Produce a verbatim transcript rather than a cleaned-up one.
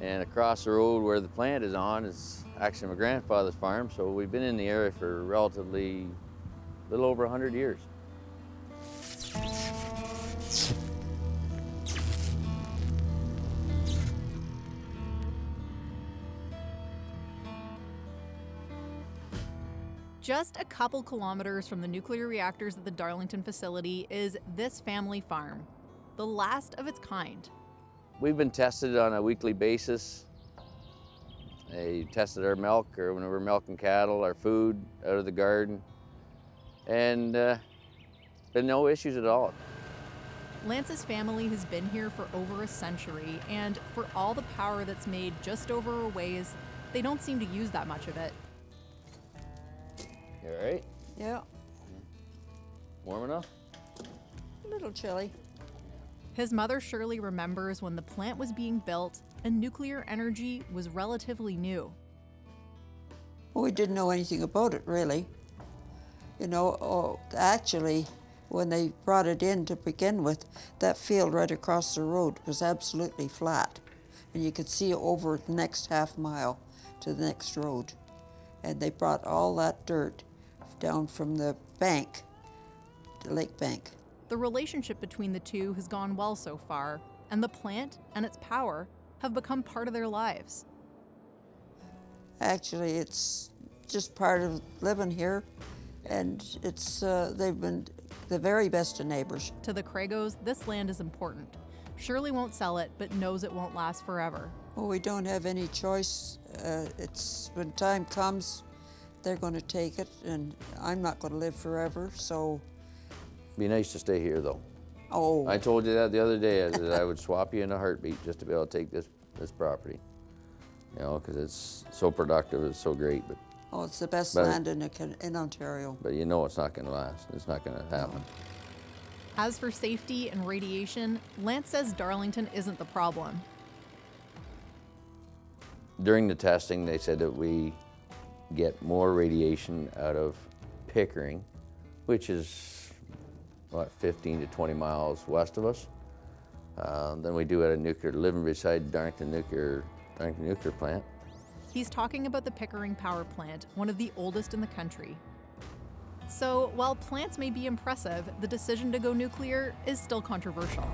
And across the road where the plant is on is actually my grandfather's farm, so we've been in the area for relatively a little over one hundred years. Just a couple kilometers from the nuclear reactors at the Darlington facility is this family farm, the last of its kind. We've been tested on a weekly basis. They tested our milk, or when we were milking cattle, our food out of the garden, and uh, been no issues at all. Lance's family has been here for over a century, and for all the power that's made just over a ways, they don't seem to use that much of it. You all right? Yeah. Warm enough? A little chilly. His mother Shirley remembers when the plant was being built and nuclear energy was relatively new. Well, we didn't know anything about it, really. You know, oh, actually, when they brought it in to begin with, that field right across the road was absolutely flat. And you could see over the next half mile to the next road. And they brought all that dirt down from the bank, the lake bank. The relationship between the two has gone well so far, and the plant and its power have become part of their lives. Actually, it's just part of living here, and it's uh, they've been the very best of neighbors. To the Cragos, this land is important. Shirley won't sell it, but knows it won't last forever. Well, we don't have any choice. Uh, it's when time comes, they're going to take it, and I'm not going to live forever, so. Be nice to stay here, though. Oh. I told you that the other day, that I would swap you in a heartbeat just to be able to take this, this property. You know, because it's so productive, it's so great. But oh, it's the best but, land in, in Ontario. But you know it's not going to last. It's not going to happen. As for safety and radiation, Lance says Darlington isn't the problem. During the testing, they said that we get more radiation out of Pickering, which is about fifteen to twenty miles west of us, uh, than we do at a nuclear, living beside Darlington Nuclear, Darlington Nuclear Plant. He's talking about the Pickering Power Plant, one of the oldest in the country. So while plants may be impressive, the decision to go nuclear is still controversial.